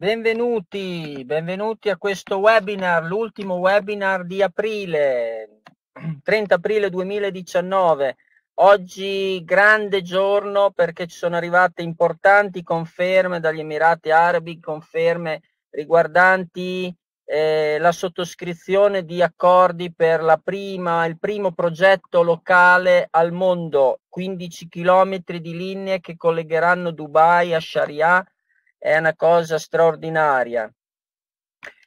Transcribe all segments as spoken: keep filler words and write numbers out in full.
Benvenuti, benvenuti a questo webinar, l'ultimo webinar di aprile, trenta aprile duemiladiciannove. Oggi grande giorno perché ci sono arrivate importanti conferme dagli Emirati Arabi, conferme riguardanti eh, la sottoscrizione di accordi per la prima, il primo progetto locale al mondo, quindici chilometri di linee che collegheranno Dubai a Sharjah. È una cosa straordinaria.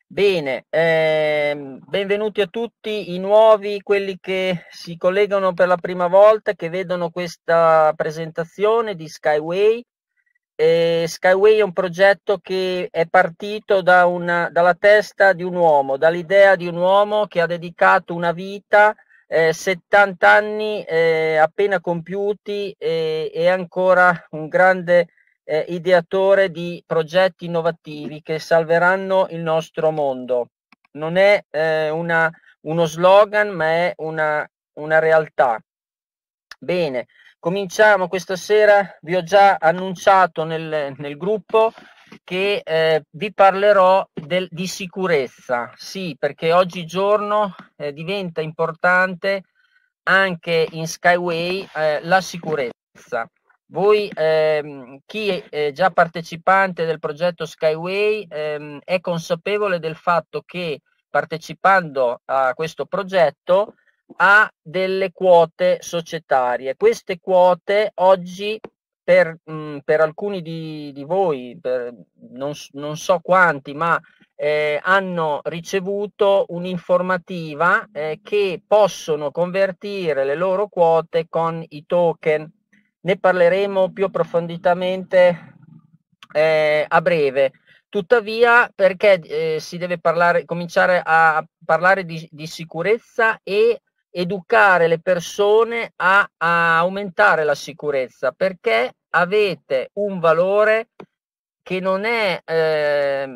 Bene, ehm, benvenuti a tutti i nuovi, quelli che si collegano per la prima volta, che vedono questa presentazione di Skyway. Eh, Skyway è un progetto che è partito da una, dalla testa di un uomo, dall'idea di un uomo che ha dedicato una vita, eh, settanta anni eh, appena compiuti, e eh, ancora un grande Eh, ideatore di progetti innovativi che salveranno il nostro mondo. Non è eh, una, uno slogan, ma è una, una realtà. Bene, cominciamo questa sera. Vi ho già annunciato nel, nel gruppo che eh, vi parlerò del, di sicurezza. Sì, perché oggigiorno eh, diventa importante anche in Skyway eh, la sicurezza. Voi, ehm, chi è già partecipante del progetto Skyway, ehm, è consapevole del fatto che partecipando a questo progetto ha delle quote societarie. Queste quote oggi per, mh, per alcuni di, di voi, per, non, non so quanti, ma eh, hanno ricevuto un'informativa eh, che possono convertire le loro quote con i token. Ne parleremo più approfonditamente eh, a breve. Tuttavia, perché eh, si deve parlare, cominciare a parlare di, di sicurezza e educare le persone a, a aumentare la sicurezza? Perché avete un valore che non è eh,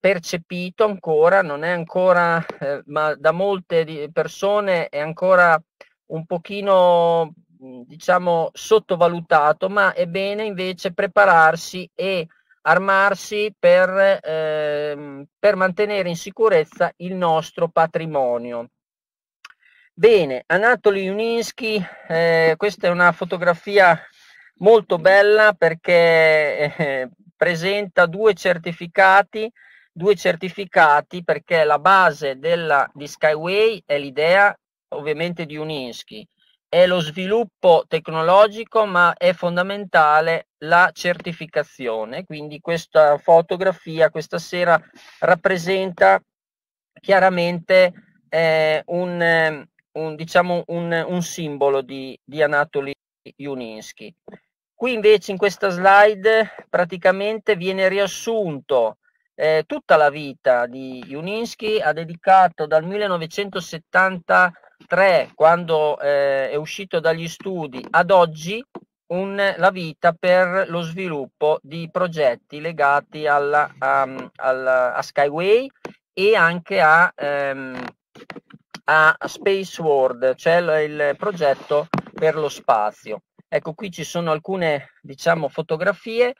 percepito ancora, non è ancora, eh, ma da molte persone è ancora un pochino, diciamo, sottovalutato, ma è bene invece prepararsi e armarsi per, ehm, per mantenere in sicurezza il nostro patrimonio. Bene, Anatoly Yunitskiy, eh, questa è una fotografia molto bella perché eh, presenta due certificati, due certificati perché la base della, di Skyway è l'idea ovviamente di Uninsky. È lo sviluppo tecnologico, ma è fondamentale la certificazione, quindi questa fotografia questa sera rappresenta chiaramente eh, un, un, diciamo un, un simbolo di, di Anatoly Yunitskiy. Qui invece in questa slide praticamente viene riassunto eh, tutta la vita di Yunitskiy. Ha dedicato dal millenovecentosettanta tre, quando eh, è uscito dagli studi, ad oggi un, la vita per lo sviluppo di progetti legati alla, a, alla, a Skyway e anche a, ehm, a Space World, cioè il progetto per lo spazio. Ecco, qui ci sono alcune, diciamo, fotografie.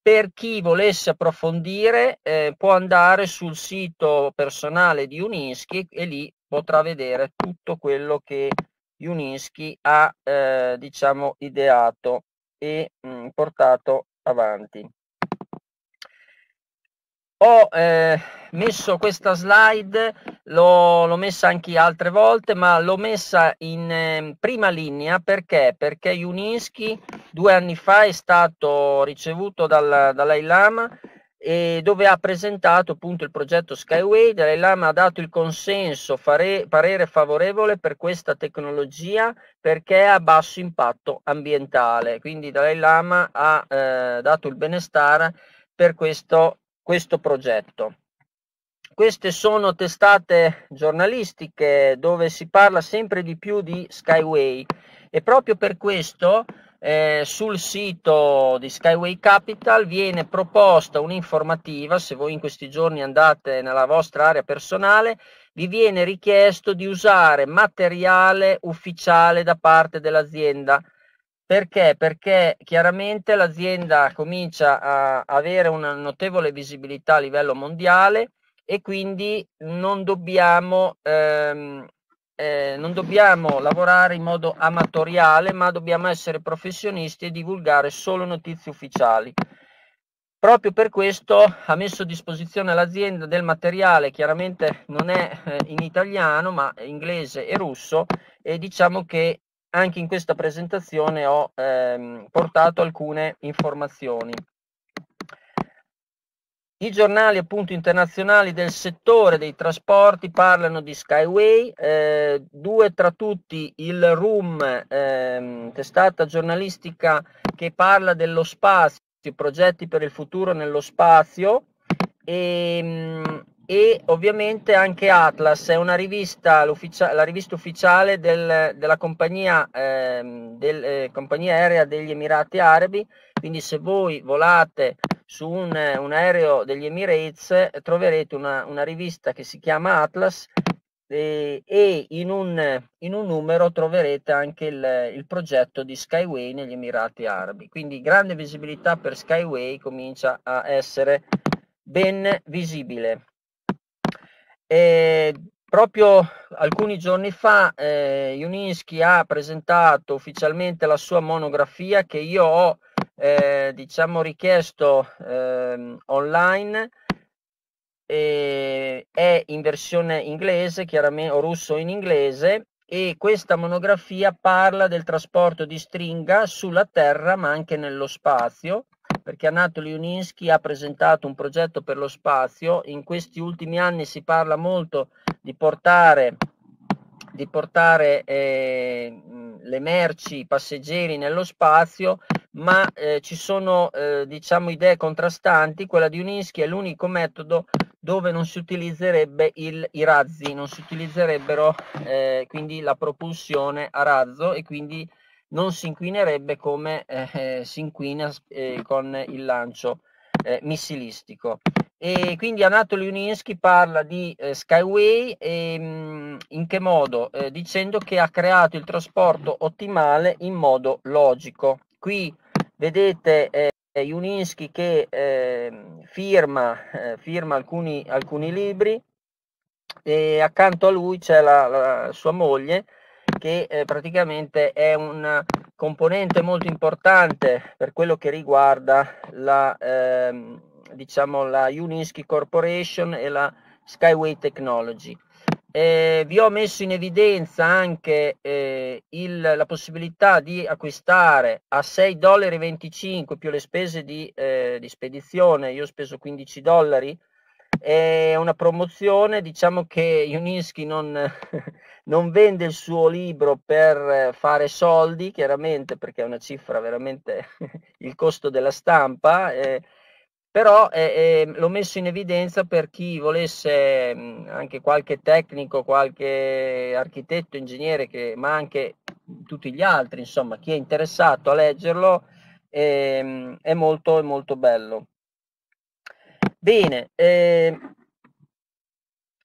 Per chi volesse approfondire eh, può andare sul sito personale di Uninsky e lì potrà vedere tutto quello che Uninsky ha eh, diciamo ideato e mh, portato avanti. Ho eh, messo questa slide, l'ho messa anche altre volte, ma l'ho messa in eh, prima linea perché? Perché Uninsky due anni fa è stato ricevuto dal Dalai Lama, e dove ha presentato appunto il progetto Skyway. Dalai Lama ha dato il consenso, fare, parere favorevole per questa tecnologia perché è a basso impatto ambientale. Quindi Dalai Lama ha eh, dato il benestare per questo, questo progetto. Queste sono testate giornalistiche dove si parla sempre di più di Skyway e proprio per questo Eh, sul sito di Skyway Capital viene proposta un'informativa. Se voi in questi giorni andate nella vostra area personale, vi viene richiesto di usare materiale ufficiale da parte dell'azienda Perché? Perché chiaramente l'azienda comincia a avere una notevole visibilità a livello mondiale e quindi non dobbiamo, ehm, eh, non dobbiamo lavorare in modo amatoriale, ma dobbiamo essere professionisti e divulgare solo notizie ufficiali. Proprio per questo ha messo a disposizione l'azienda del materiale, chiaramente non è eh, in italiano, ma inglese e russo, e diciamo che anche in questa presentazione ho ehm, portato alcune informazioni. I giornali appunto internazionali del settore dei trasporti parlano di Skyway, eh, due tra tutti il Room, ehm, testata giornalistica che parla dello spazio, progetti per il futuro nello spazio, e... e ovviamente anche Atlas è una rivista, la rivista ufficiale del, della compagnia, eh, del, eh, compagnia aerea degli Emirati Arabi, quindi se voi volate su un, un aereo degli Emirates troverete una, una rivista che si chiama Atlas e, e in, un, in un numero troverete anche il, il progetto di Skyway negli Emirati Arabi, quindi grande visibilità per Skyway, comincia a essere ben visibile. E proprio alcuni giorni fa eh, Uninsky ha presentato ufficialmente la sua monografia che io ho eh, diciamo richiesto eh, online, e è in versione inglese chiaramente, o russo in inglese, e questa monografia parla del trasporto di stringa sulla terra ma anche nello spazio, perché Anatoly Yunitskiy ha presentato un progetto per lo spazio. In questi ultimi anni si parla molto di portare, di portare eh, le merci, i passeggeri nello spazio, ma eh, ci sono eh, diciamo idee contrastanti. Quella di Yunitskiy è l'unico metodo dove non si utilizzerebbe il, i razzi, non si utilizzerebbero eh, quindi la propulsione a razzo e quindi non si inquinerebbe come eh, si inquina eh, con il lancio eh, missilistico. E quindi Anatoly Yunitskiy parla di eh, Skyway e, mh, in che modo? Eh, dicendo che ha creato il trasporto ottimale in modo logico. Qui vedete eh, Yunitskiy che eh, firma, eh, firma alcuni, alcuni libri e accanto a lui c'è la, la sua moglie, che eh, praticamente è un componente molto importante per quello che riguarda la, eh, diciamo la Uninsky Corporation e la Skyway Technology. Eh, vi ho messo in evidenza anche eh, il, la possibilità di acquistare a sei dollari e venticinque più le spese di, eh, di spedizione, io ho speso quindici dollari, è una promozione, diciamo che Uninsky non, non vende il suo libro per fare soldi, chiaramente, perché è una cifra veramente il costo della stampa, eh, però eh, eh, l'ho messo in evidenza per chi volesse, mh, anche qualche tecnico, qualche architetto, ingegnere, che, ma anche tutti gli altri, insomma, chi è interessato a leggerlo, eh, è molto, è molto bello. Bene, eh,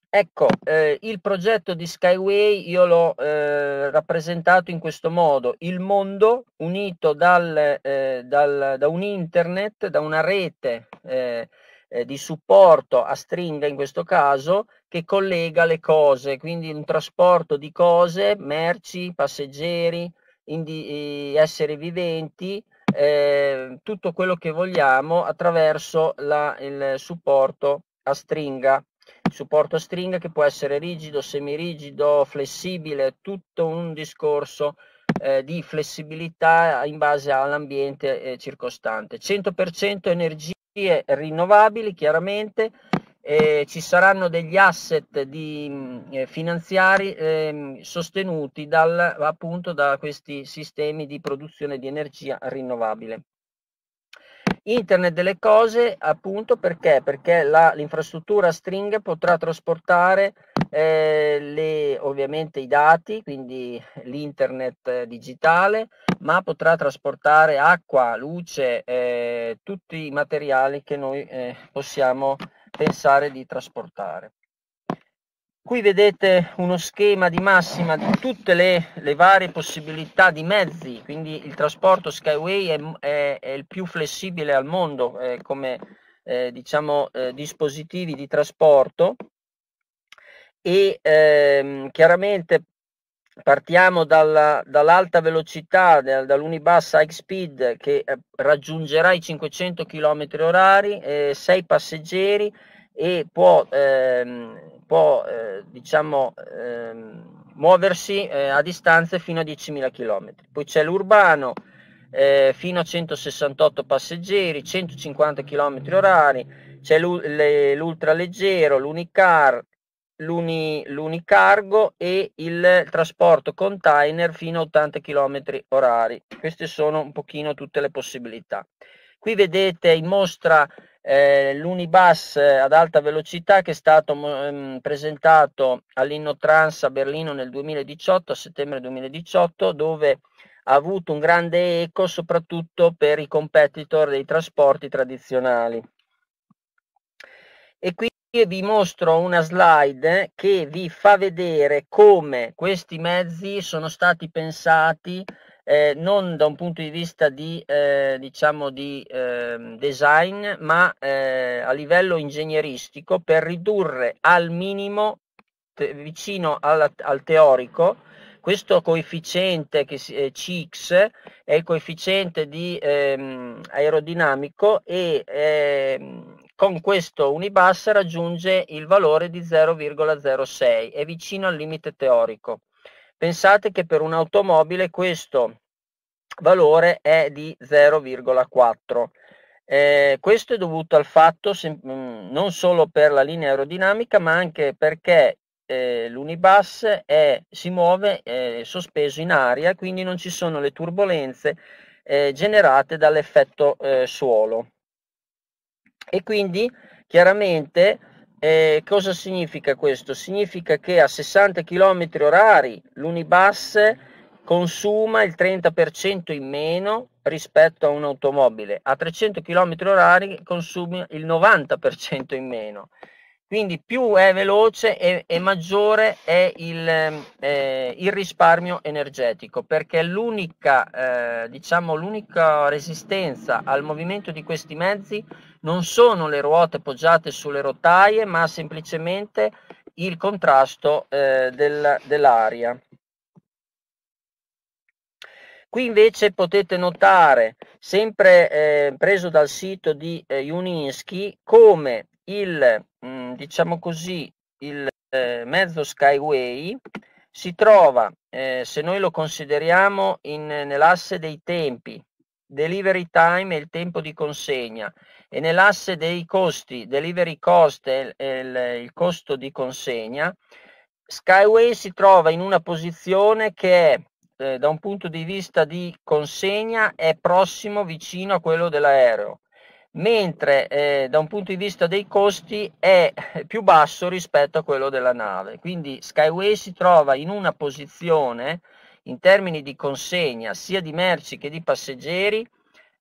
ecco, eh, il progetto di Skyway io l'ho eh, rappresentato in questo modo: il mondo unito dal, eh, dal, da un internet, da una rete eh, eh, di supporto a stringa in questo caso, che collega le cose, quindi un trasporto di cose, merci, passeggeri, indi- esseri viventi, Eh, tutto quello che vogliamo attraverso la, il supporto a stringa, il supporto a stringa che può essere rigido, semirigido, flessibile, tutto un discorso eh, di flessibilità in base all'ambiente eh, circostante. cento per cento energie rinnovabili, chiaramente. Eh, ci saranno degli asset di, eh, finanziari eh, sostenuti dal, appunto da questi sistemi di produzione di energia rinnovabile. Internet delle cose, appunto, perché? Perché la, l'infrastruttura a stringa potrà trasportare eh, le, ovviamente i dati, quindi l'internet digitale, ma potrà trasportare acqua, luce, eh, tutti i materiali che noi eh, possiamo pensare di trasportare. Qui vedete uno schema di massima di tutte le, le varie possibilità di mezzi, quindi il trasporto Skyway è, è, è il più flessibile al mondo eh, come eh, diciamo eh, dispositivi di trasporto e ehm, chiaramente partiamo dalla, dall'alta velocità, da, dall'Unibus High Speed che eh, raggiungerà i cinquecento chilometri orari, eh, sei passeggeri e può, ehm, può eh, diciamo, ehm, muoversi eh, a distanze fino a diecimila chilometri. Poi c'è l'urbano eh, fino a centosessantotto passeggeri, centocinquanta chilometri orari, c'è l'ultraleggero, l'Unicar, l'uni, l'Unicargo e il trasporto container fino a ottanta chilometri orari. Queste sono un pochino tutte le possibilità. Qui vedete in mostra Eh, l'Unibus ad alta velocità che è stato mh, presentato all'Innotrans a Berlino nel duemiladiciotto, a settembre duemiladiciotto, dove ha avuto un grande eco soprattutto per i competitor dei trasporti tradizionali. E qui vi mostro una slide che vi fa vedere come questi mezzi sono stati pensati Eh, non da un punto di vista di, eh, diciamo di eh, design, ma eh, a livello ingegneristico per ridurre al minimo, te, vicino alla, al teorico, questo coefficiente che si, eh, C X è il coefficiente di, eh, aerodinamico e eh, con questo Unibus raggiunge il valore di zero virgola zero sei, è vicino al limite teorico. Pensate che per un'automobile questo valore è di zero virgola quattro. Eh, questo è dovuto al fatto se, non solo per la linea aerodinamica, ma anche perché eh, l'Unibus è, si muove eh, sospeso in aria, quindi non ci sono le turbolenze eh, generate dall'effetto eh, suolo. E quindi chiaramente Eh, cosa significa questo? Significa che a sessanta chilometri orari l'Unibus consuma il trenta per cento in meno rispetto a un'automobile, a trecento chilometri orari consuma il novanta per cento in meno, quindi più è veloce e, e maggiore è il, eh, il risparmio energetico, perché l'unica eh, diciamo, l'unica resistenza al movimento di questi mezzi non sono le ruote poggiate sulle rotaie, ma semplicemente il contrasto eh, del, dell'aria. Qui invece potete notare, sempre eh, preso dal sito di eh, Uninsky, come il, mh, diciamo così, il eh, mezzo Skyway si trova, eh, se noi lo consideriamo nell'asse dei tempi, delivery time e il tempo di consegna, e nell'asse dei costi, delivery cost e il, il costo di consegna, Skyway si trova in una posizione che è, eh, da un punto di vista di consegna è prossimo, vicino a quello dell'aereo, mentre eh, da un punto di vista dei costi è più basso rispetto a quello della nave. Quindi Skyway si trova in una posizione in termini di consegna sia di merci che di passeggeri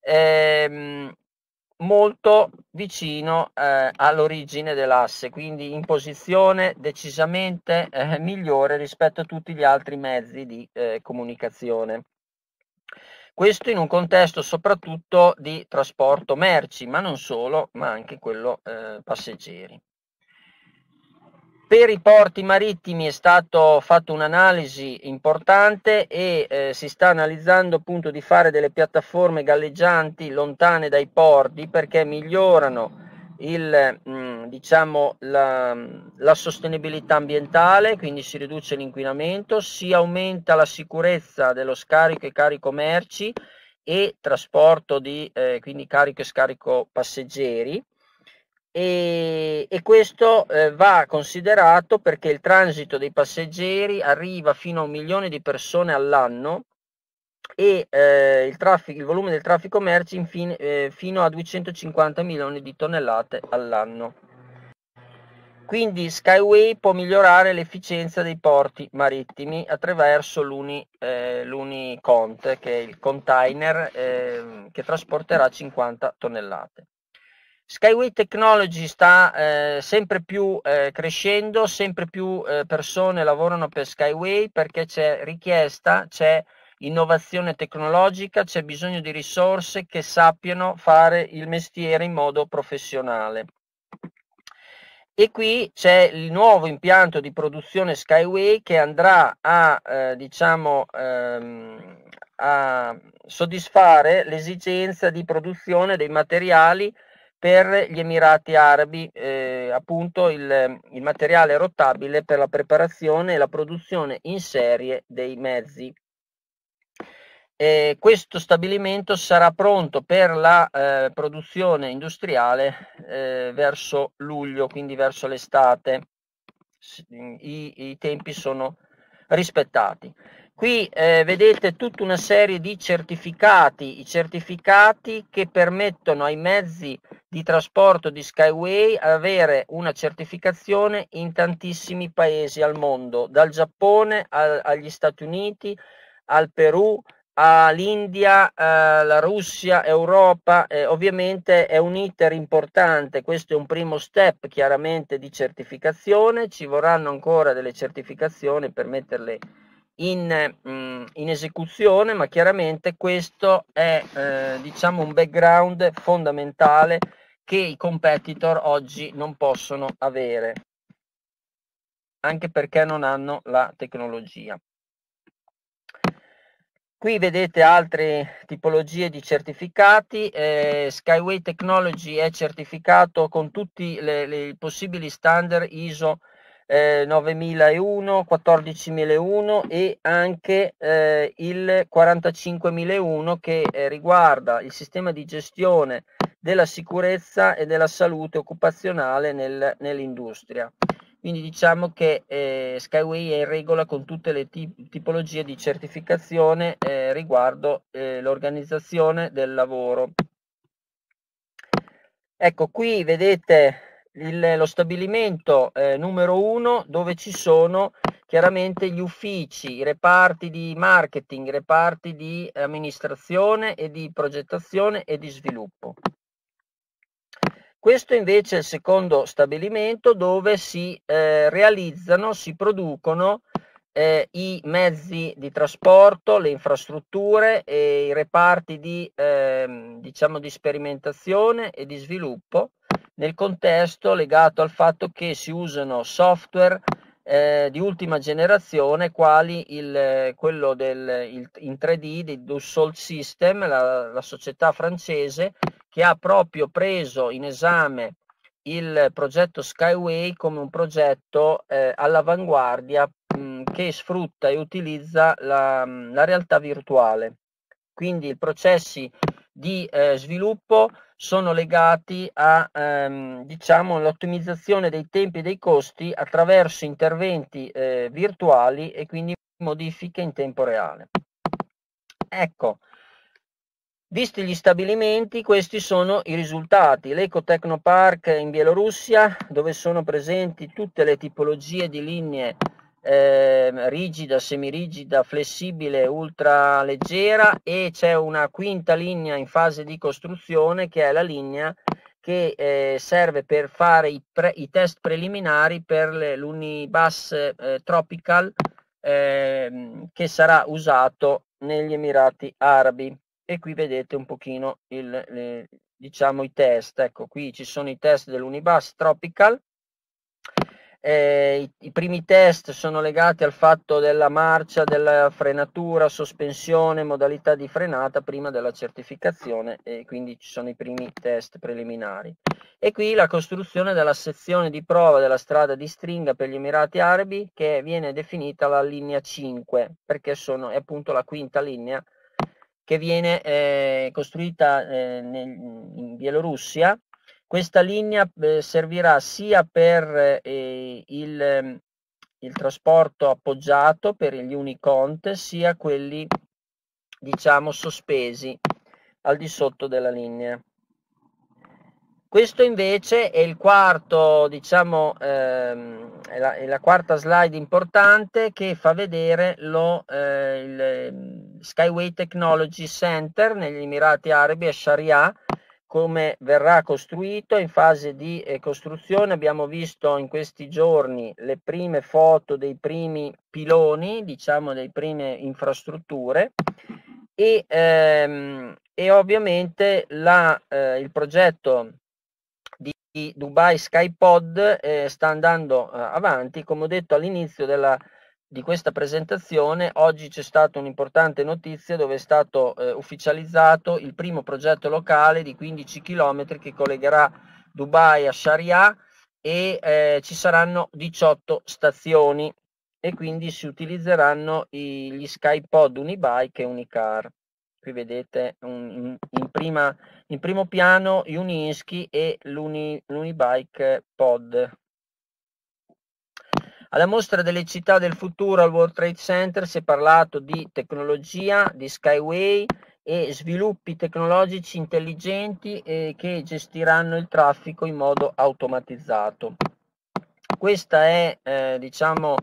ehm, molto vicino eh, all'origine dell'asse, quindi in posizione decisamente eh, migliore rispetto a tutti gli altri mezzi di eh, comunicazione. Questo in un contesto soprattutto di trasporto merci, ma non solo, ma anche quello eh, passeggeri. Per i porti marittimi è stata fatta un'analisi importante e eh, si sta analizzando appunto di fare delle piattaforme galleggianti lontane dai porti, perché migliorano il, mh, diciamo, la, la sostenibilità ambientale, quindi si riduce l'inquinamento, si aumenta la sicurezza dello scarico e carico merci e trasporto di eh, quindi carico e scarico passeggeri. E, e questo eh, va considerato perché il transito dei passeggeri arriva fino a un milione di persone all'anno e eh, il, traffico, il volume del traffico merci infine, eh, fino a duecentocinquanta milioni di tonnellate all'anno. Quindi Skyway può migliorare l'efficienza dei porti marittimi attraverso l'uni, eh, l'Unicont, che è il container eh, che trasporterà cinquanta tonnellate. Skyway Technology sta eh, sempre più eh, crescendo, sempre più eh, persone lavorano per Skyway perché c'è richiesta, c'è innovazione tecnologica, c'è bisogno di risorse che sappiano fare il mestiere in modo professionale. E qui c'è il nuovo impianto di produzione Skyway che andrà a, eh, diciamo, ehm, a soddisfare l'esigenza di produzione dei materiali per gli Emirati Arabi, eh, appunto il, il materiale rotabile per la preparazione e la produzione in serie dei mezzi. E questo stabilimento sarà pronto per la eh, produzione industriale eh, verso luglio, quindi verso l'estate. I, i tempi sono rispettati. Qui eh, vedete tutta una serie di certificati, i certificati che permettono ai mezzi di trasporto di Skyway ad avere una certificazione in tantissimi paesi al mondo, dal Giappone al, agli Stati Uniti, al Perù, all'India, alla Russia, Europa. Eh, ovviamente è un iter importante, questo è un primo step chiaramente di certificazione, ci vorranno ancora delle certificazioni per metterle in, mh, in esecuzione, ma chiaramente questo è eh, diciamo un background fondamentale che i competitor oggi non possono avere, anche perché non hanno la tecnologia. Qui vedete altre tipologie di certificati, eh, Skyway Technology è certificato con tutti i possibili standard I S O eh, novemilauno, quattordicimilauno e anche eh, il quarantacinquemilauno che eh, riguarda il sistema di gestione della sicurezza e della salute occupazionale nel, nell'industria. Quindi diciamo che eh, Skyway è in regola con tutte le tip- tipologie di certificazione eh, riguardo eh, l'organizzazione del lavoro. Ecco, qui vedete il, lo stabilimento eh, numero uno, dove ci sono chiaramente gli uffici, i reparti di marketing, i reparti di amministrazione e di progettazione e di sviluppo. Questo invece è il secondo stabilimento dove si eh, realizzano, si producono eh, i mezzi di trasporto, le infrastrutture e i reparti di, eh, diciamo di sperimentazione e di sviluppo nel contesto legato al fatto che si usano software eh, di ultima generazione quali il, quello del, il, in tre D di Dassault System, la, la società francese, che ha proprio preso in esame il progetto Skyway come un progetto eh, all'avanguardia mh, che sfrutta e utilizza la, la realtà virtuale. Quindi i processi di eh, sviluppo sono legati a ehm, diciamo, l'ottimizzazione dei tempi e dei costi attraverso interventi eh, virtuali e quindi modifiche in tempo reale. Ecco. Visti gli stabilimenti, questi sono i risultati. L'Eco Tecnopark in Bielorussia, dove sono presenti tutte le tipologie di linee eh, rigida, semirigida, flessibile, ultraleggera, e c'è una quinta linea in fase di costruzione che è la linea che eh, serve per fare i, pre, i test preliminari per le, l'Unibus eh, Tropical eh, che sarà usato negli Emirati Arabi. E qui vedete un pochino il, le, diciamo, i test. Ecco, qui ci sono i test dell'Unibus Tropical, eh, i, i primi test sono legati al fatto della marcia, della frenatura, sospensione, modalità di frenata prima della certificazione, e quindi ci sono i primi test preliminari. E qui la costruzione della sezione di prova della strada di stringa per gli Emirati Arabi, che viene definita la linea cinque, perché sono, è appunto la quinta linea che viene eh, costruita eh, nel, in Bielorussia. Questa linea eh, servirà sia per eh, il, il trasporto appoggiato, per gli Unicont, sia quelli diciamo sospesi al di sotto della linea. Questo invece è il quarto, diciamo, ehm, è, la, è la quarta slide importante che fa vedere lo, eh, il Skyway Technology Center negli Emirati Arabi a Sharjah, come verrà costruito, è in fase di eh, costruzione. Abbiamo visto in questi giorni le prime foto dei primi piloni, diciamo delle prime infrastrutture, e, ehm, e ovviamente la, eh, il progetto di Dubai SkyPod eh, sta andando eh, avanti. Come ho detto all'inizio della di questa presentazione, oggi c'è stata un'importante notizia dove è stato eh, ufficializzato il primo progetto locale di quindici chilometri che collegherà Dubai a Sharjah, e eh, ci saranno diciotto stazioni e quindi si utilizzeranno i, gli SkyPod Unibike e Unicar. Qui vedete un, in, in, prima, in primo piano Uninsky e l'Uni, l'Unibike Pod. Alla mostra delle città del futuro al World Trade Center si è parlato di tecnologia, di Skyway e sviluppi tecnologici intelligenti eh, che gestiranno il traffico in modo automatizzato. Questa è eh, diciamo,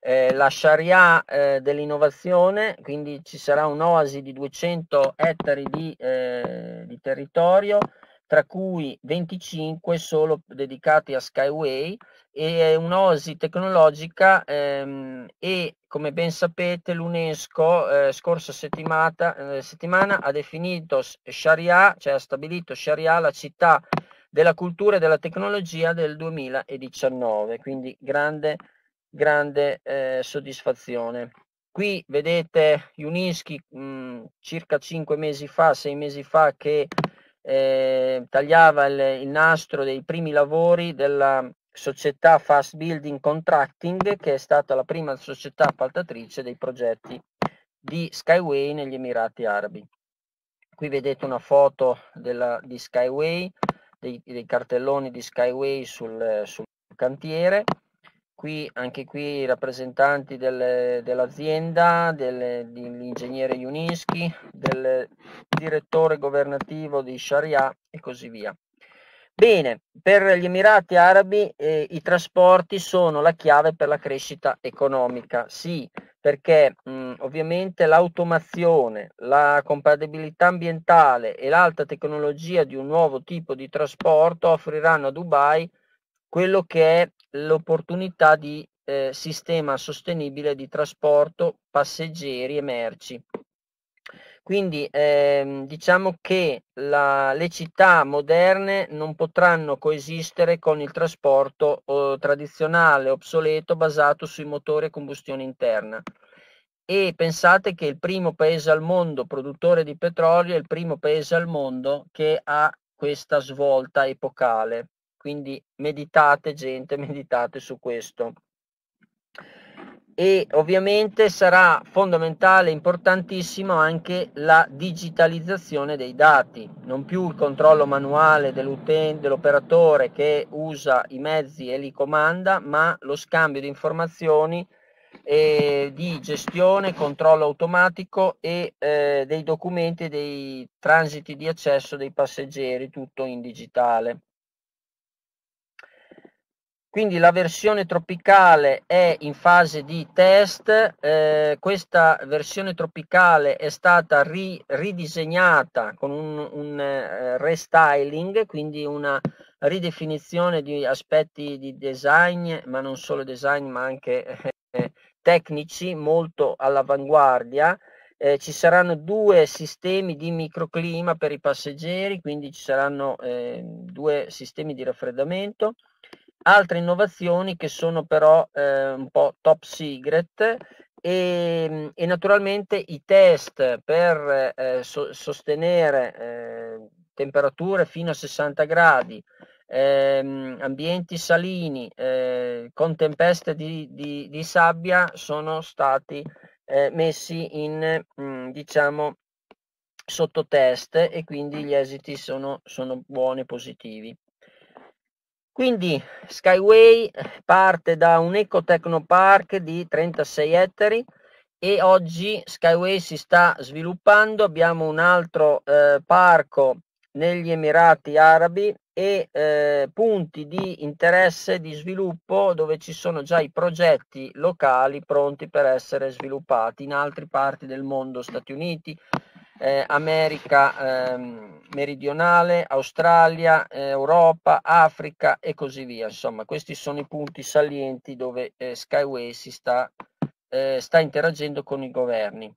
eh, la Sharjah eh, dell'innovazione, quindi ci sarà un'oasi di duecento ettari di, eh, di territorio, tra cui venticinque solo dedicati a Skyway, e è un'osi tecnologica ehm, e, come ben sapete, l'UNESCO eh, scorsa settimana, eh, settimana ha definito Sharjah, cioè ha stabilito Sharjah la città della cultura e della tecnologia del duemiladiciannove, quindi grande, grande eh, soddisfazione. Qui vedete Uninsky mh, circa cinque mesi fa, sei mesi fa, che Eh, tagliava il, il nastro dei primi lavori della società Fast Building Contracting, che è stata la prima società appaltatrice dei progetti di Skyway negli Emirati Arabi. Qui vedete una foto della, di Skyway, dei, dei cartelloni di Skyway sul, sul cantiere. Qui, anche qui i rappresentanti del, dell'azienda, del, dell'ingegnere Uninsky, del direttore governativo di Sharjah e così via. Bene, per gli Emirati Arabi eh, i trasporti sono la chiave per la crescita economica, sì, perché mh, ovviamente l'automazione, la compatibilità ambientale e l'alta tecnologia di un nuovo tipo di trasporto offriranno a Dubai quello che è l'opportunità di eh, sistema sostenibile di trasporto passeggeri e merci. Quindi ehm, diciamo che la, le città moderne non potranno coesistere con il trasporto eh, tradizionale, obsoleto, basato sui motori a combustione interna. E pensate che il primo paese al mondo produttore di petrolio è il primo paese al mondo che ha questa svolta epocale. Quindi meditate, gente, meditate su questo. E ovviamente sarà fondamentale, importantissimo, anche la digitalizzazione dei dati. Non più il controllo manuale dell'utente, dell'operatore che usa i mezzi e li comanda, ma lo scambio di informazioni e di gestione, controllo automatico e eh, dei documenti, dei transiti di accesso dei passeggeri, tutto in digitale. Quindi la versione tropicale è in fase di test, eh, questa versione tropicale è stata ri, ridisegnata con un, un uh, restyling, quindi una ridefinizione di aspetti di design, ma non solo design, ma anche eh, tecnici, molto all'avanguardia. Eh, ci saranno due sistemi di microclima per i passeggeri, quindi ci saranno eh, due sistemi di raffreddamento. Altre innovazioni che sono però eh, un po' top secret, e, e naturalmente i test per eh, so, sostenere eh, temperature fino a sessanta gradi, eh, ambienti salini eh, con tempeste di, di, di sabbia sono stati eh, messi in mh, diciamo sotto test, e quindi gli esiti sono, sono buoni e positivi. Quindi Skyway parte da un ecotecnopark di trentasei ettari e oggi Skyway si sta sviluppando. Abbiamo un altro eh, parco negli Emirati Arabi e eh, punti di interesse di sviluppo dove ci sono già i progetti locali pronti per essere sviluppati in altre parti del mondo, Stati Uniti, eh, America ehm, meridionale, Australia, eh, Europa, Africa e così via. Insomma, questi sono i punti salienti dove eh, Skyway si sta, eh, sta interagendo con i governi.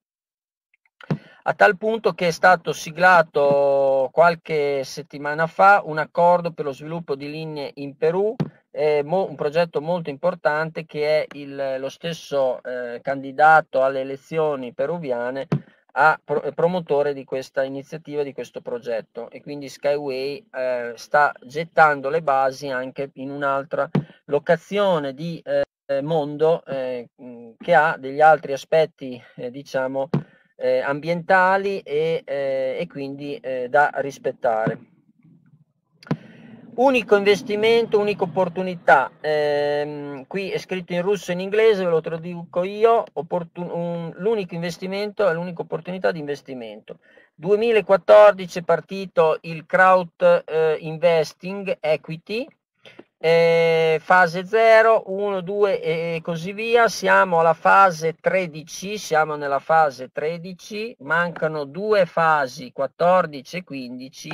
A tal punto che è stato siglato qualche settimana fa un accordo per lo sviluppo di linee in Perù, eh, mo, un progetto molto importante che è il, lo stesso eh, candidato alle elezioni peruviane a pro, promotore di questa iniziativa, di questo progetto, e quindi Skyway eh, sta gettando le basi anche in un'altra locazione di eh, mondo eh, che ha degli altri aspetti eh, diciamo Eh, ambientali e, eh, e quindi eh, da rispettare. Unico investimento, unica opportunità, eh, qui è scritto in russo e in inglese, ve lo traduco io. Opportun- un, l'unico investimento è l'unica opportunità di investimento. duemilaquattordici è partito il crowd eh, investing equity, Eh, fase zero, uno, due e così via. Siamo alla fase tredici, siamo nella fase tredici, mancano due fasi, quattordici e quindici,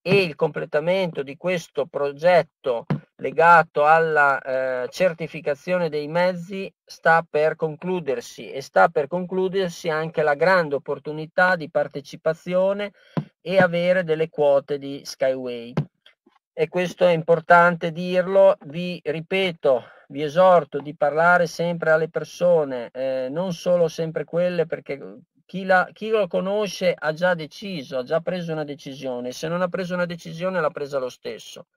e il completamento di questo progetto legato alla eh, certificazione dei mezzi sta per concludersi, e sta per concludersi anche la grande opportunità di partecipazione e avere delle quote di Skyway. E questo è importante dirlo, vi ripeto, vi esorto di parlare sempre alle persone, eh, non solo sempre quelle, perché chi, la, chi lo conosce ha già deciso, ha già preso una decisione, se non ha preso una decisione l'ha presa lo stesso.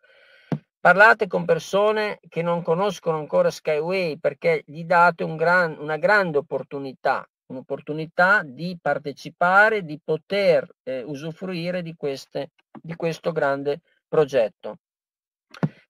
Parlate con persone che non conoscono ancora Skyway, perché gli date un gran, una grande opportunità, un'opportunità di partecipare, di poter eh, usufruire di, queste, di questo grande progetto.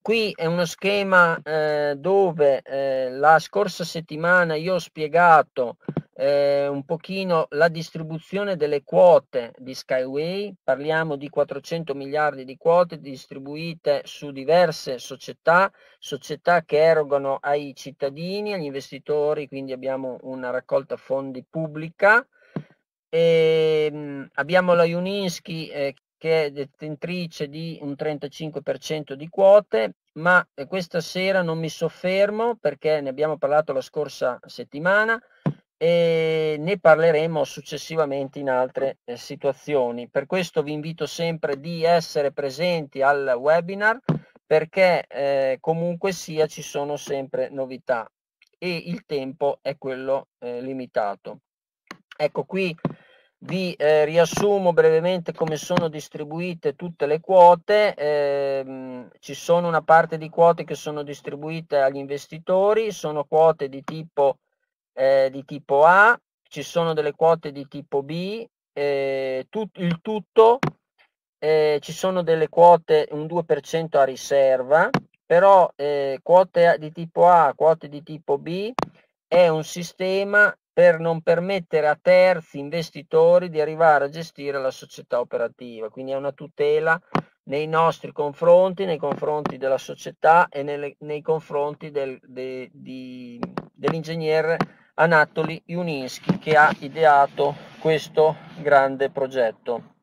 Qui è uno schema eh, dove eh, la scorsa settimana io ho spiegato eh, un pochino la distribuzione delle quote di Skyway. Parliamo di quattrocento miliardi di quote distribuite su diverse società, società che erogano ai cittadini, agli investitori, quindi abbiamo una raccolta fondi pubblica. E, mh, abbiamo la Uninsky eh, che è detentrice di un trentacinque per cento di quote, ma questa sera non mi soffermo perché ne abbiamo parlato la scorsa settimana e ne parleremo successivamente in altre eh, situazioni. Per questo vi invito sempre di essere presenti al webinar, perché eh, comunque sia ci sono sempre novità e il tempo è quello eh, limitato. Ecco, qui vi eh, riassumo brevemente come sono distribuite tutte le quote. Eh, ci sono una parte di quote che sono distribuite agli investitori, sono quote di tipo, eh, di tipo A, ci sono delle quote di tipo B, eh, tut- il tutto, eh, ci sono delle quote, un due per cento a riserva, però eh, quote di tipo A, quote di tipo B è un sistema per non permettere a terzi investitori di arrivare a gestire la società operativa, quindi è una tutela nei nostri confronti, nei confronti della società e nelle, nei confronti del, de, di, dell'ingegnere Anatoly Yunitskiy, che ha ideato questo grande progetto.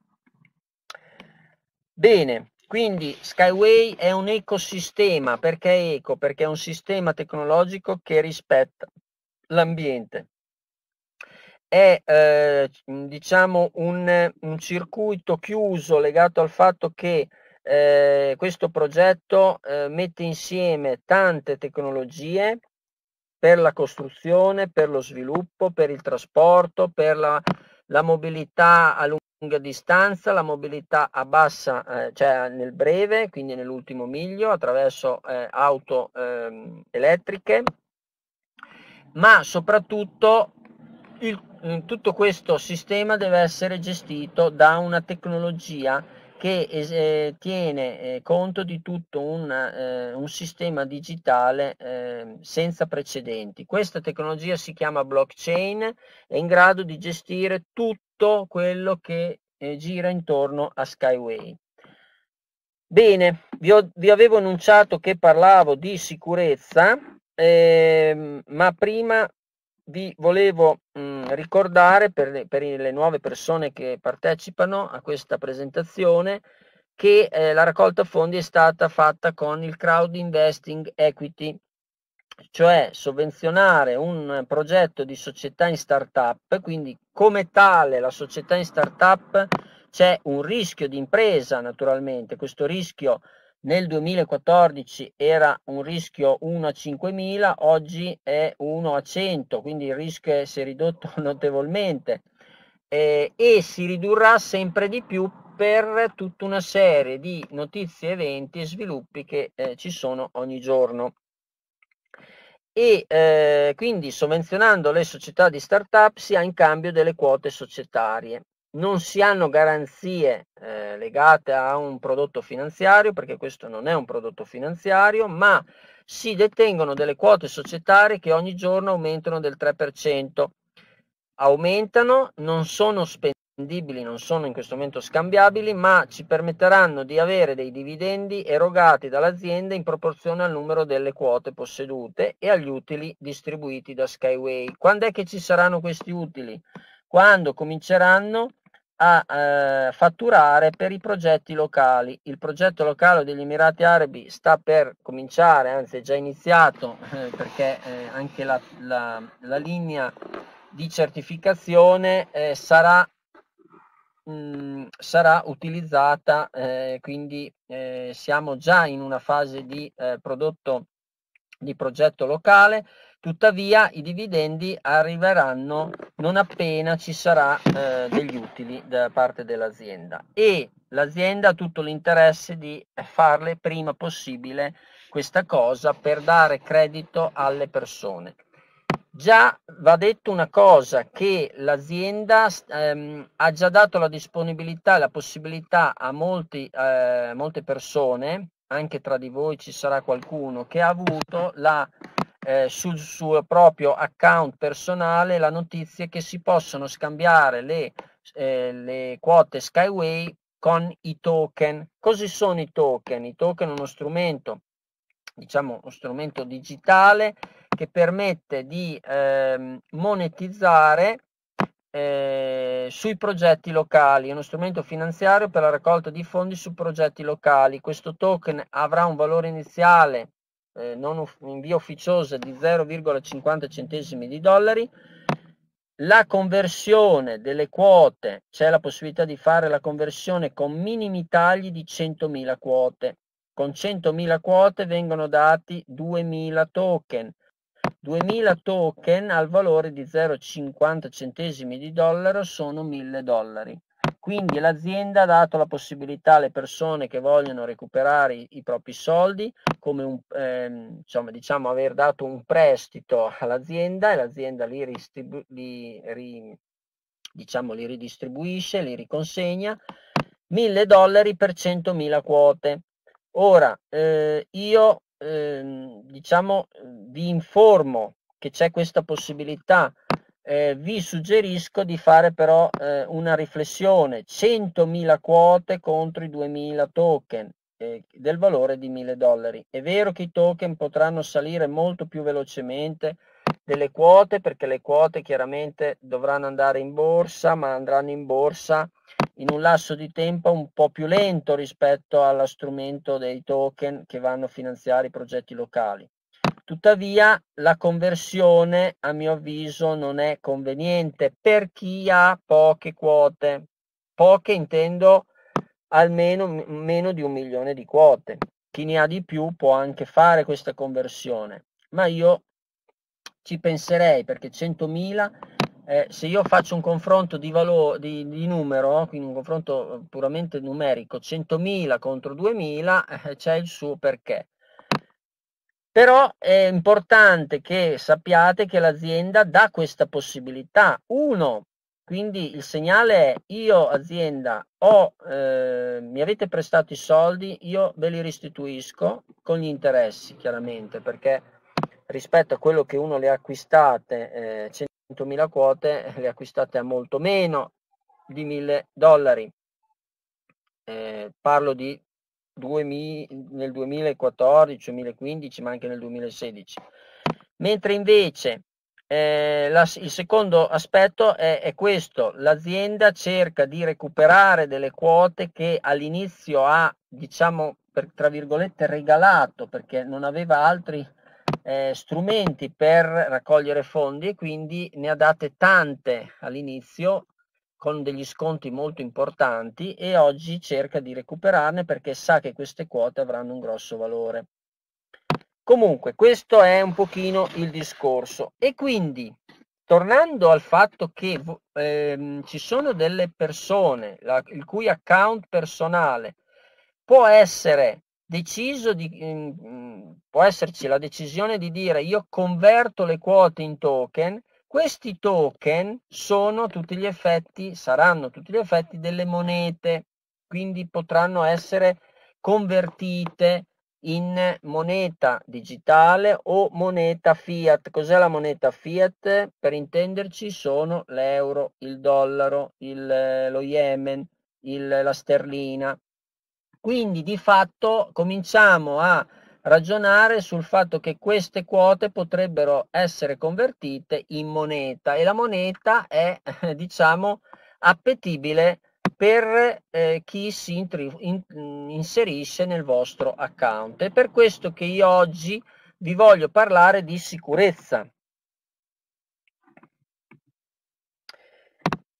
Bene, quindi Skyway è un ecosistema. Perché è eco? Perché è un sistema tecnologico che rispetta l'ambiente. È eh, diciamo un, un circuito chiuso legato al fatto che eh, questo progetto eh, mette insieme tante tecnologie per la costruzione, per lo sviluppo, per il trasporto, per la, la mobilità a lunga distanza, la mobilità a bassa, eh, cioè nel breve, quindi nell'ultimo miglio, attraverso eh, auto eh, elettriche, ma soprattutto il tutto questo sistema deve essere gestito da una tecnologia che eh, tiene eh, conto di tutto un, eh, un sistema digitale eh, senza precedenti. Questa tecnologia si chiama blockchain, è in grado di gestire tutto quello che eh, gira intorno a Skyway. Bene, vi, ho, vi avevo annunciato che parlavo di sicurezza, eh, ma prima vi volevo mh, ricordare per, per le nuove persone che partecipano a questa presentazione che eh, la raccolta fondi è stata fatta con il crowd investing equity, cioè sovvenzionare un progetto di società in startup, quindi come tale la società in startup c'è un rischio di impresa naturalmente, questo rischio nel duemilaquattordici era un rischio uno a cinquemila, oggi è uno a cento, quindi il rischio è, si è ridotto notevolmente eh, e si ridurrà sempre di più per tutta una serie di notizie, eventi e sviluppi che eh, ci sono ogni giorno. E eh, quindi sovvenzionando le società di startup si ha in cambio delle quote societarie. Non si hanno garanzie eh, legate a un prodotto finanziario, perché questo non è un prodotto finanziario, ma si detengono delle quote societarie che ogni giorno aumentano del tre per cento. Aumentano, non sono spendibili, non sono in questo momento scambiabili, ma ci permetteranno di avere dei dividendi erogati dall'azienda in proporzione al numero delle quote possedute e agli utili distribuiti da Skyway. Quando è che ci saranno questi utili? Quando cominceranno a eh, fatturare per i progetti locali. Il progetto locale degli Emirati Arabi sta per cominciare, anzi è già iniziato, eh, perché eh, anche la, la, la linea di certificazione eh, sarà, mh, sarà utilizzata, eh, quindi eh, siamo già in una fase di eh, prodotto di progetto locale. Tuttavia i dividendi arriveranno non appena ci sarà eh, degli utili da parte dell'azienda e l'azienda ha tutto l'interesse di farle prima possibile questa cosa per dare credito alle persone. Già va detto una cosa, che l'azienda ehm, ha già dato la disponibilità e la possibilità a molti, eh, molte persone, anche tra di voi ci sarà qualcuno che ha avuto la Eh, sul suo proprio account personale la notizia che si possono scambiare le, eh, le quote Skyway con i token. Cosa sono i token? I token è uno strumento, diciamo uno strumento digitale che permette di eh, monetizzare eh, sui progetti locali, è uno strumento finanziario per la raccolta di fondi su progetti locali. Questo token avrà un valore iniziale Eh, non in via ufficiosa di zero virgola cinquanta centesimi di dollari. La conversione delle quote, c'è la possibilità di fare la conversione con minimi tagli di centomila quote. Con centomila quote vengono dati duemila token, duemila token al valore di zero virgola cinquanta centesimi di dollaro sono mille dollari. Quindi l'azienda ha dato la possibilità alle persone che vogliono recuperare i, i propri soldi, come un, ehm, diciamo, diciamo aver dato un prestito all'azienda e l'azienda li, ristribu- li, ri, diciamo, li ridistribuisce, li riconsegna, mille dollari per centomila quote. Ora, eh, io ehm, diciamo, vi informo che c'è questa possibilità. Eh, vi suggerisco di fare però eh, una riflessione, centomila quote contro i duemila token eh, del valore di mille dollari. È vero che i token potranno salire molto più velocemente delle quote, perché le quote chiaramente dovranno andare in borsa, ma andranno in borsa in un lasso di tempo un po' più lento rispetto allo strumento dei token che vanno a finanziare i progetti locali. Tuttavia la conversione a mio avviso non è conveniente per chi ha poche quote, poche intendo almeno meno di un milione di quote, chi ne ha di più può anche fare questa conversione, ma io ci penserei perché centomila, eh, se io faccio un confronto di, valo- di, di numero, quindi un confronto puramente numerico, centomila contro duemila eh, c'è il suo perché. Però è importante che sappiate che l'azienda dà questa possibilità. Uno, quindi il segnale è: io azienda ho, eh, mi avete prestato i soldi, io ve li restituisco con gli interessi chiaramente, perché rispetto a quello che uno le acquistate, eh, centomila quote le acquistate a molto meno di mille dollari, eh, parlo di nel duemilaquattordici duemilaquindici ma anche nel duemilasedici, mentre invece Eh, la, il secondo aspetto è, è questo: l'azienda cerca di recuperare delle quote che all'inizio ha, diciamo, per, tra virgolette, regalato, perché non aveva altri eh, strumenti per raccogliere fondi, e quindi ne ha date tante all'inizio con degli sconti molto importanti, e oggi cerca di recuperarne perché sa che queste quote avranno un grosso valore. Comunque, questo è un pochino il discorso. E quindi, tornando al fatto che ehm, ci sono delle persone la, il cui account personale può essere deciso di ehm, può esserci la decisione di dire: io converto le quote in token. Questi token sono a tutti gli effetti saranno a tutti gli effetti delle monete, quindi potranno essere convertite in moneta digitale o moneta fiat. Cos'è la moneta fiat? Per intenderci sono l'euro, il dollaro, il, lo Yemen, il, la sterlina. Quindi di fatto cominciamo a ragionare sul fatto che queste quote potrebbero essere convertite in moneta, e la moneta è, diciamo, appetibile per eh, chi si intri- in- inserisce nel vostro account. È per questo che io oggi vi voglio parlare di sicurezza.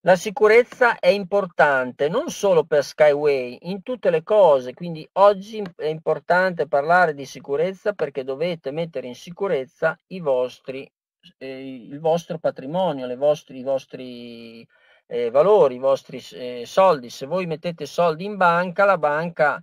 La sicurezza è importante non solo per Skyway, in tutte le cose, quindi oggi è importante parlare di sicurezza perché dovete mettere in sicurezza i vostri, eh, il vostro patrimonio, le vostri, i vostri Eh, valori, i vostri eh, soldi. Se voi mettete soldi in banca, la banca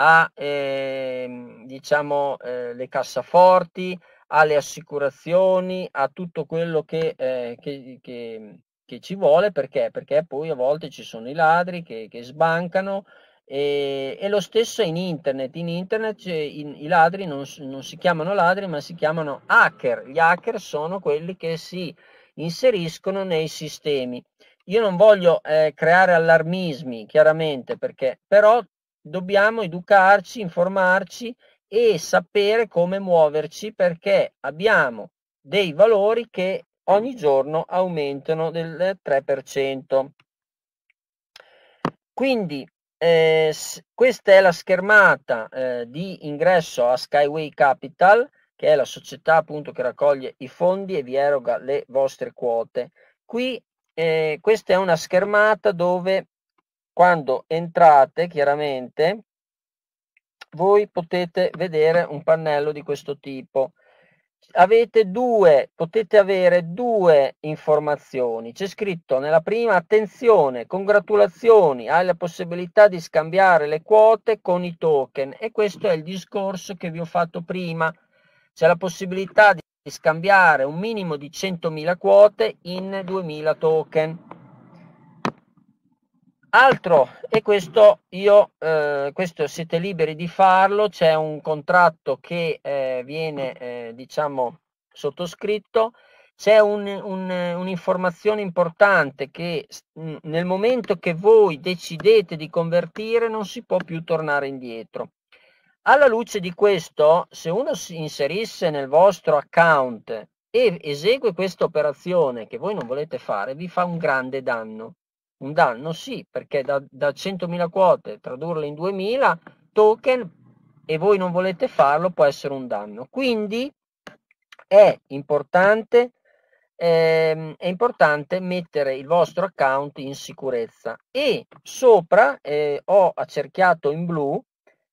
ha eh, diciamo eh, le cassaforti, ha le assicurazioni, ha tutto quello che, eh, che, che, che ci vuole. Perché? Perché poi a volte ci sono i ladri che, che sbancano, e, e lo stesso è in internet. In internet in, i ladri non, non si chiamano ladri, ma si chiamano hacker. Gli hacker sono quelli che si inseriscono nei sistemi. Io non voglio eh, creare allarmismi, chiaramente, perché però dobbiamo educarci, informarci e sapere come muoverci, perché abbiamo dei valori che ogni giorno aumentano del tre per cento. Quindi eh, questa è la schermata eh, di ingresso a Skyway Capital, che è la società appunto che raccoglie i fondi e vi eroga le vostre quote. Qui Eh, questa è una schermata dove, quando entrate, chiaramente voi potete vedere un pannello di questo tipo. Avete due, potete avere due informazioni. C'è scritto nella prima: attenzione, congratulazioni, hai la possibilità di scambiare le quote con i token. E questo è il discorso che vi ho fatto prima. C'è la possibilità di scambiare un minimo di centomila quote in duemila token. Altro, e questo io eh, questo siete liberi di farlo, c'è un contratto che eh, viene eh, diciamo sottoscritto. C'è un, un, un'informazione importante, che nel momento che voi decidete di convertire non si può più tornare indietro. Alla luce di questo, se uno si inserisse nel vostro account e esegue questa operazione che voi non volete fare, vi fa un grande danno. Un danno sì, perché da, da centomila quote tradurle in duemila token e voi non volete farlo può essere un danno. Quindi è importante, ehm, è importante mettere il vostro account in sicurezza. E sopra eh, ho accerchiato in blu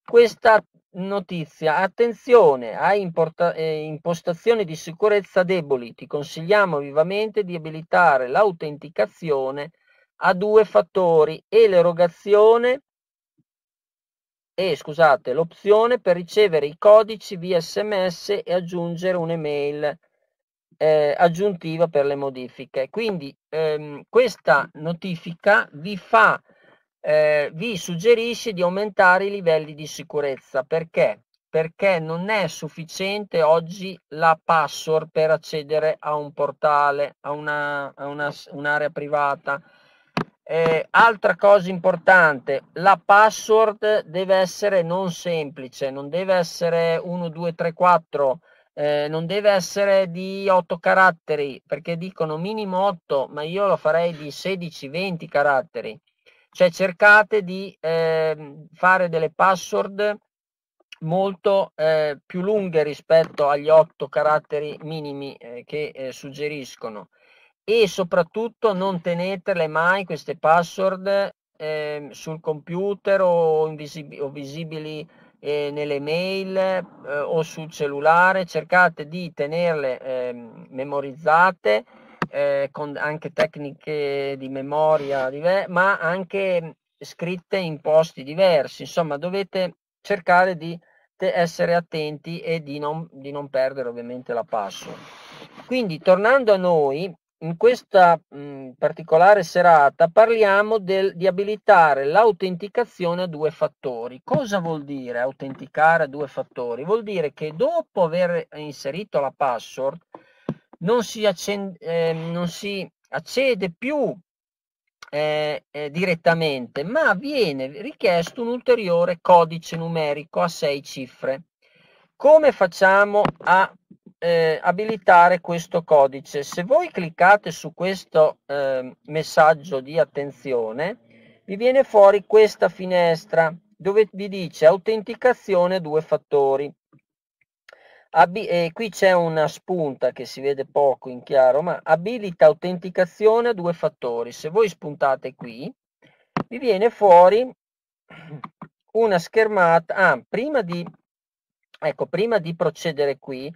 questa notizia: attenzione, hai import- eh, impostazioni di sicurezza deboli, ti consigliamo vivamente di abilitare l'autenticazione a due fattori e l'erogazione e scusate l'opzione per ricevere i codici via sms e aggiungere un'email eh, aggiuntiva per le modifiche. Quindi ehm, questa notifica vi fa Eh, vi suggerisce di aumentare i livelli di sicurezza. Perché? Perché non è sufficiente oggi la password per accedere a un portale, a, una, a una, un'area privata. Eh, altra cosa importante, la password deve essere non semplice, non deve essere uno due tre quattro eh, non deve essere di otto caratteri, perché dicono minimo otto, ma io lo farei di sedici venti caratteri. Cioè cercate di eh, fare delle password molto eh, più lunghe rispetto agli otto caratteri minimi eh, che eh, suggeriscono, e soprattutto non tenetele mai queste password eh, sul computer o, invisib- o visibili eh, nelle mail eh, o sul cellulare. Cercate di tenerle eh, memorizzate eh, con anche tecniche di memoria diver- ma anche scritte in posti diversi. Insomma, dovete cercare di essere attenti e di non, di non perdere ovviamente la password. Quindi, tornando a noi, in questa mh, particolare serata parliamo del, di abilitare l'autenticazione a due fattori. Cosa vuol dire autenticare a due fattori? Vuol dire che dopo aver inserito la password non si, accende, eh, non si accede più Eh, eh, direttamente, ma viene richiesto un ulteriore codice numerico a sei cifre. Come facciamo a eh, abilitare questo codice? Se voi cliccate su questo eh, messaggio di attenzione, vi viene fuori questa finestra dove vi dice autenticazione due fattori. Abi- eh, qui c'è una spunta che si vede poco in chiaro, ma abilita autenticazione a due fattori. Se voi spuntate qui, vi viene fuori una schermata. Ah, prima di, ecco, prima di procedere qui,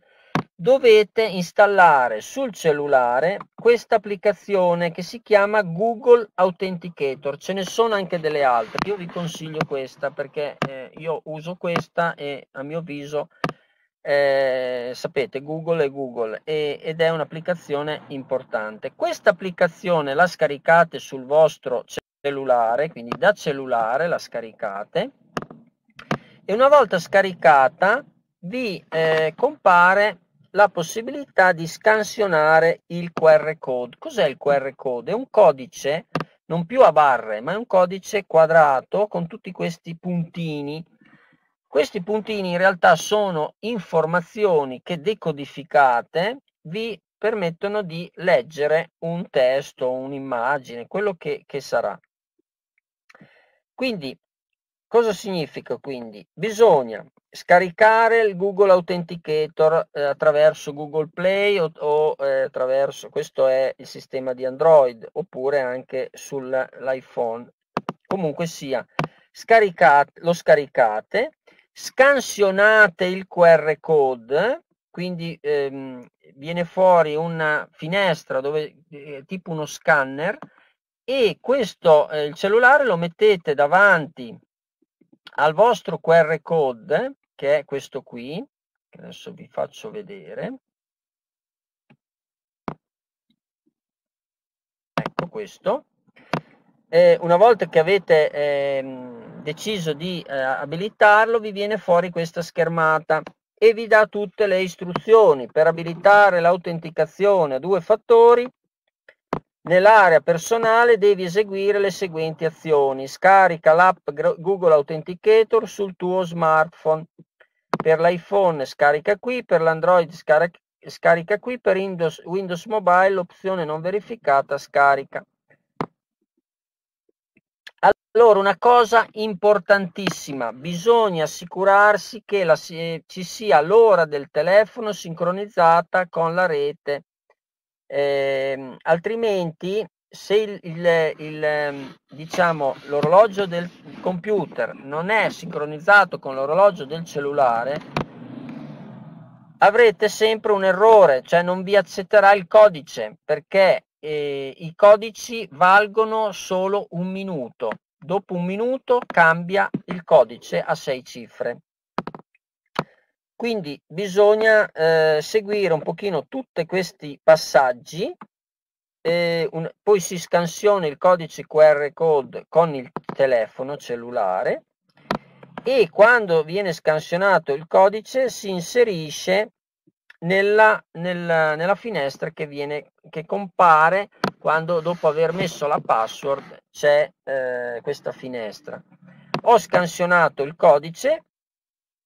dovete installare sul cellulare questa applicazione che si chiama Google Authenticator. Ce ne sono anche delle altre. Io vi consiglio questa perché eh, io uso questa e a mio avviso... Eh, sapete, Google è Google e, ed è un'applicazione importante. Questa applicazione la scaricate sul vostro cellulare, quindi da cellulare la scaricate, e una volta scaricata vi eh, compare la possibilità di scansionare il Q R code. Cos'è il Q R code? È un codice non più a barre, ma è un codice quadrato con tutti questi puntini. Questi puntini in realtà sono informazioni che, decodificate, vi permettono di leggere un testo, un'immagine, quello che, che sarà. Quindi, cosa significa? Quindi, bisogna scaricare il Google Authenticator eh, attraverso Google Play o, o eh, attraverso, questo è il sistema di Android, oppure anche sull'iPhone. Comunque sia, scaricate, lo scaricate. Scansionate il Q R code, quindi ehm, viene fuori una finestra dove eh, tipo uno scanner, e questo eh, il cellulare lo mettete davanti al vostro Q R code, che è questo qui, che adesso vi faccio vedere. Ecco questo. Eh, una volta che avete ehm, deciso di eh, abilitarlo, vi viene fuori questa schermata e vi dà tutte le istruzioni per abilitare l'autenticazione a due fattori. Nell'area personale devi eseguire le seguenti azioni: scarica l'app Google Authenticator sul tuo smartphone, per l'iPhone scarica qui, per l'Android scarica, scarica qui, per Windows, Windows Mobile l'opzione non verificata scarica. Allora, una cosa importantissima: bisogna assicurarsi che la, eh, ci sia l'ora del telefono sincronizzata con la rete, eh, altrimenti se il, il, il, diciamo, l'orologio del computer non è sincronizzato con l'orologio del cellulare, avrete sempre un errore, cioè non vi accetterà il codice, perché eh, i codici valgono solo un minuto. Dopo un minuto cambia il codice a sei cifre. Quindi bisogna eh, seguire un pochino tutti questi passaggi, eh, un, poi si scansiona il codice Q R code con il telefono cellulare, e quando viene scansionato il codice si inserisce nella, nella, nella finestra che, viene, che compare quando, dopo aver messo la password, c'è eh, questa finestra. Ho scansionato il codice.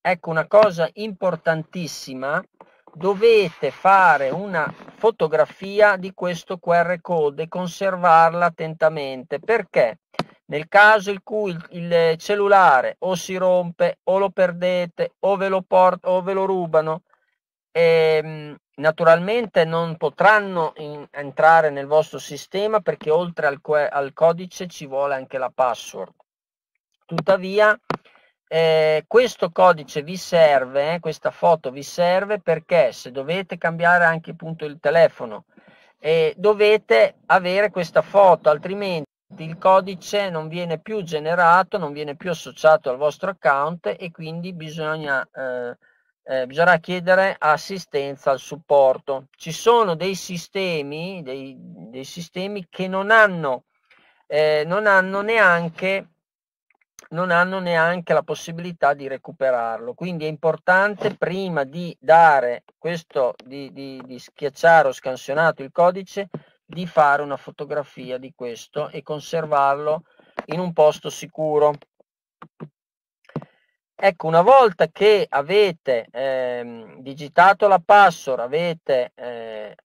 Ecco una cosa importantissima: dovete fare una fotografia di questo Q R code e conservarla attentamente, perché nel caso in cui il, il cellulare o si rompe o lo perdete o ve lo, port- o ve lo rubano, ehm, naturalmente non potranno in- entrare nel vostro sistema, perché oltre al, que- al codice ci vuole anche la password. Tuttavia eh, questo codice vi serve, eh, questa foto vi serve perché se dovete cambiare anche appunto il telefono eh, dovete avere questa foto, altrimenti il codice non viene più generato, non viene più associato al vostro account e quindi bisogna, eh, eh, bisognerà chiedere assistenza al supporto. Ci sono dei sistemi, dei, dei sistemi che non hanno, eh, non hanno neanche non hanno neanche la possibilità di recuperarlo, quindi è importante prima di dare questo, di, di, di schiacciare o scansionato il codice, di fare una fotografia di questo e conservarlo in un posto sicuro. Ecco, una volta che avete eh, digitato la password, avete eh,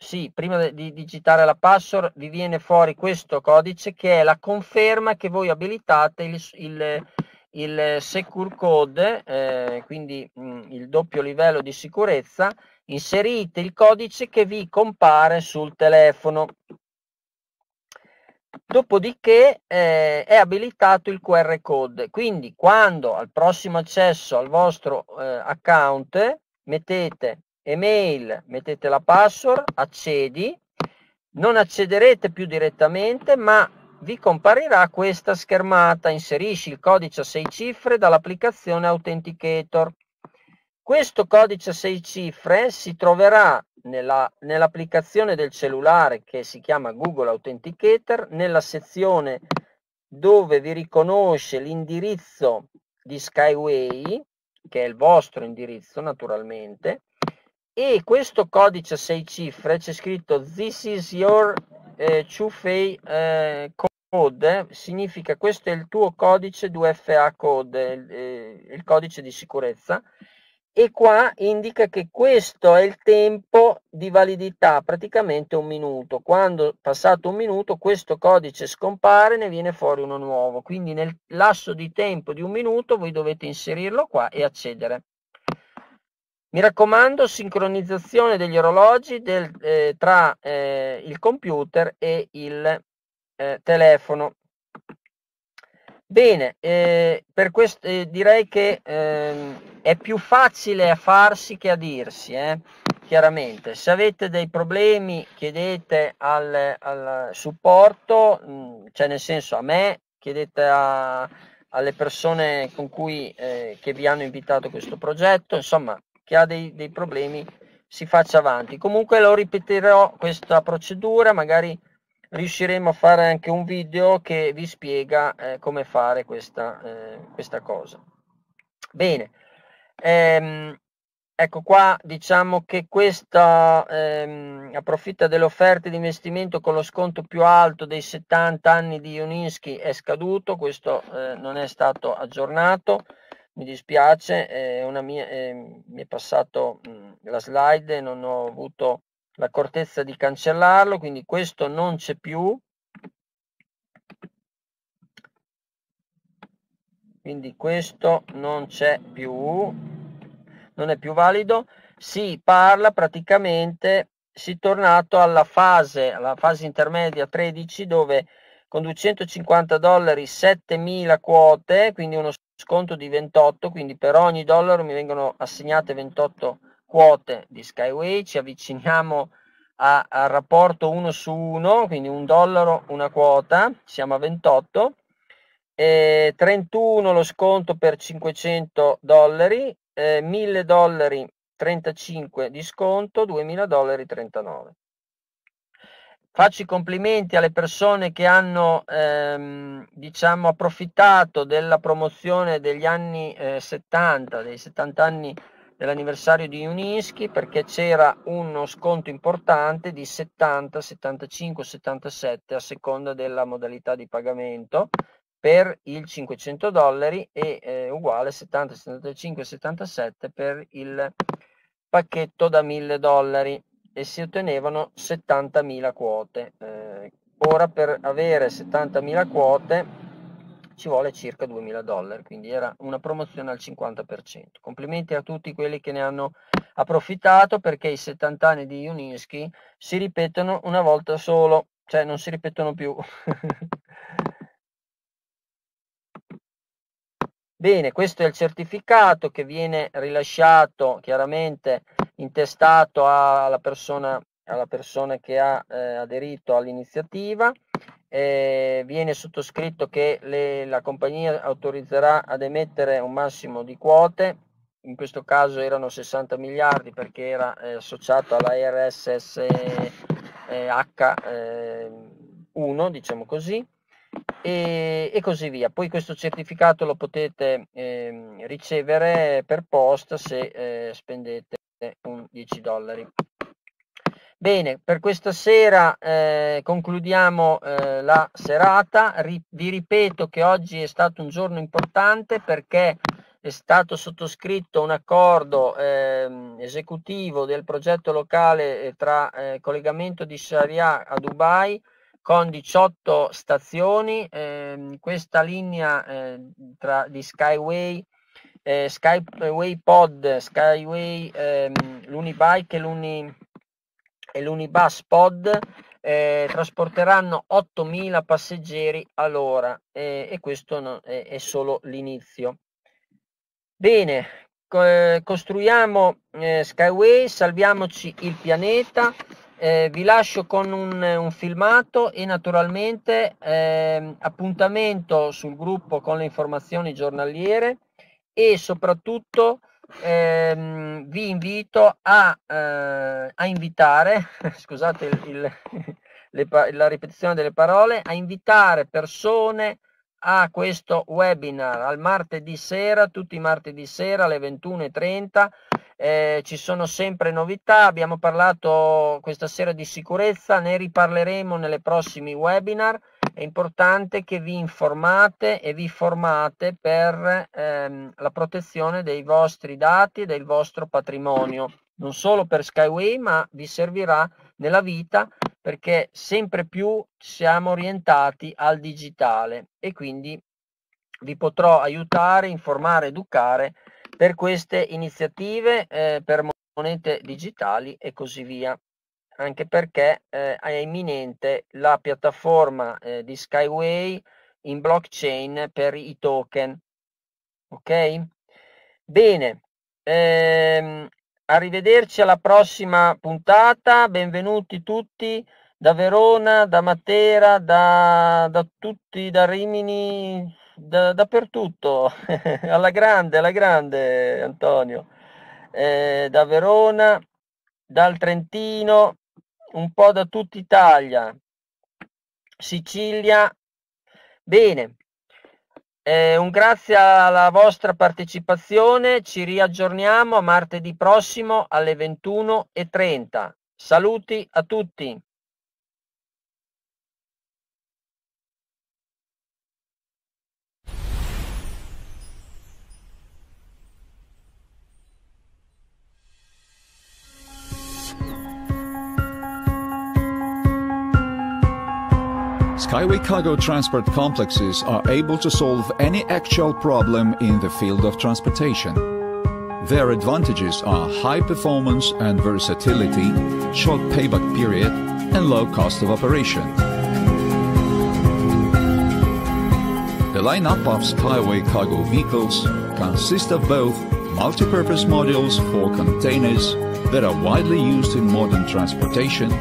Sì, prima di digitare la password vi viene fuori questo codice che è la conferma che voi abilitate il, il, il secure code, eh, quindi mh, il doppio livello di sicurezza, inserite il codice che vi compare sul telefono. Dopodiché eh, è abilitato il Q R code, quindi quando al prossimo accesso al vostro eh, account mettete email, mettete la password, accedi, non accederete più direttamente, ma vi comparirà questa schermata, inserisci il codice a sei cifre dall'applicazione Authenticator. Questo codice a sei cifre si troverà nella, nell'applicazione del cellulare che si chiama Google Authenticator, nella sezione dove vi riconosce l'indirizzo di Skyway, che è il vostro indirizzo naturalmente, e questo codice a sei cifre c'è scritto "This is your eh, two F A eh, code", eh, significa questo è il tuo codice due F A code, il, eh, il codice di sicurezza, e qua indica che questo è il tempo di validità, praticamente un minuto. Quando passato un minuto questo codice scompare, ne viene fuori uno nuovo, quindi nel lasso di tempo di un minuto voi dovete inserirlo qua e accedere. Mi raccomando, sincronizzazione degli orologi del, eh, tra eh, il computer e il eh, telefono. Bene, eh, per questo, eh, direi che eh, è più facile a farsi che a dirsi, eh? Chiaramente. Se avete dei problemi chiedete al, al supporto, mh, cioè nel senso a me, chiedete a, alle persone con cui eh, che vi hanno invitato questo progetto, insomma. Chi ha dei, dei problemi si faccia avanti. Comunque lo ripeterò questa procedura, magari riusciremo a fare anche un video che vi spiega eh, come fare questa, eh, questa cosa. Bene, ehm, ecco qua diciamo che questa ehm, approfitta delle offerte di investimento con lo sconto più alto dei settanta anni di Uninsky è scaduto, questo eh, non è stato aggiornato. Mi dispiace, eh, una mia, eh, mi è passato mh, la slide e non ho avuto l'accortezza di cancellarlo, quindi questo non c'è più. Quindi questo non c'è più, non è più valido. Si parla praticamente, si è tornato alla fase, alla fase intermedia tredici, dove con duecentocinquanta dollari settemila quote, quindi uno sconto di ventotto, quindi per ogni dollaro mi vengono assegnate ventotto quote di Skyway, ci avviciniamo a, al rapporto uno su uno, quindi un dollaro una quota, siamo a ventotto, e trentuno lo sconto per cinquecento dollari, eh, mille dollari trentacinque di sconto, duemila dollari trentanove. Faccio i complimenti alle persone che hanno ehm, diciamo approfittato della promozione degli anni eh, settanta, dei settanta anni dell'anniversario di Uninsky, perché c'era uno sconto importante di settanta, settantacinque, settantasette a seconda della modalità di pagamento per il cinquecento dollari e eh, uguale settanta, settantacinque, settantasette per il pacchetto da mille dollari, e si ottenevano settantamila quote. Eh, ora per avere settantamila quote ci vuole circa duemila dollari, quindi era una promozione al cinquanta per cento. Complimenti a tutti quelli che ne hanno approfittato, perché i settanta anni di Uninsky si ripetono una volta solo, cioè non si ripetono più. Bene, questo è il certificato che viene rilasciato, chiaramente intestato alla persona, alla persona che ha eh, aderito all'iniziativa. Eh, viene sottoscritto che le, la compagnia autorizzerà ad emettere un massimo di quote, in questo caso erano sessanta miliardi perché era eh, associato alla erre esse esse acca uno, diciamo così, e, e così via. Poi questo certificato lo potete eh, ricevere per posta se eh, spendete un dieci dollari. Bene, per questa sera eh, concludiamo eh, la serata. Ri- vi ripeto che oggi è stato un giorno importante perché è stato sottoscritto un accordo eh, esecutivo del progetto locale tra eh, collegamento di Sharjah a Dubai con diciotto stazioni. Eh, questa linea eh, tra, di Skyway, eh, Skyway Pod, Skyway, eh, l'Unibike e, l'Uni, e l'Unibus Pod eh, trasporteranno ottomila passeggeri all'ora, eh, e questo no, è, è solo l'inizio. Bene, eh, costruiamo eh, Skyway, salviamoci il pianeta. Eh, vi lascio con un, un filmato e naturalmente eh, appuntamento sul gruppo con le informazioni giornaliere, e soprattutto eh, vi invito a, eh, a invitare, scusate il, il, le, la ripetizione delle parole, a invitare persone a questo webinar al martedì sera, tutti i martedì sera alle ventuno e trenta. Eh, ci sono sempre novità, abbiamo parlato questa sera di sicurezza, ne riparleremo nelle prossimi webinar. È importante che vi informate e vi formate per ehm, la protezione dei vostri dati e del vostro patrimonio, non solo per Skyway ma vi servirà nella vita, perché sempre più siamo orientati al digitale e quindi vi potrò aiutare, informare, educare per queste iniziative, eh, per monete digitali e così via, anche perché eh, è imminente la piattaforma eh, di Skyway in blockchain per i token. Ok? Bene. Ehm, Arrivederci alla prossima puntata, benvenuti tutti da Verona, da Matera, da, da tutti, da Rimini, da, dappertutto, alla grande, alla grande Antonio, eh, da Verona, dal Trentino, un po' da tutta Italia, Sicilia. Bene. Eh, un grazie alla vostra partecipazione, ci riaggiorniamo a martedì prossimo alle ventuno e trenta. Saluti a tutti! Skyway cargo transport complexes are able to solve any actual problem in the field of transportation. Their advantages are high performance and versatility, short payback period, and low cost of operation. The lineup of Skyway cargo vehicles consists of both multipurpose modules for containers that are widely used in modern transportation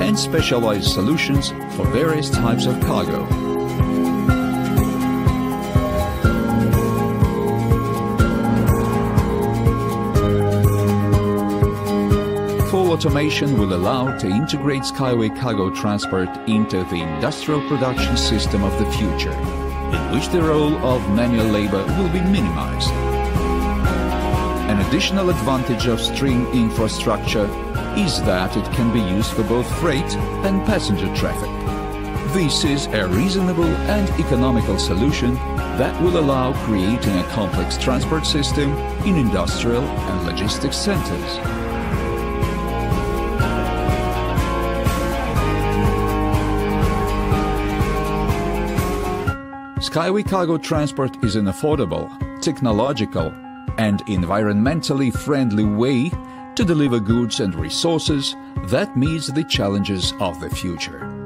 and specialized solutions for various types of cargo. Full automation will allow to integrate Skyway cargo transport into the industrial production system of the future, in which the role of manual labor will be minimized. An additional advantage of string infrastructure is that it can be used for both freight and passenger traffic. This is a reasonable and economical solution that will allow creating a complex transport system in industrial and logistics centers. Skyway cargo transport is an affordable, technological, and environmentally friendly way to deliver goods and resources that meets the challenges of the future.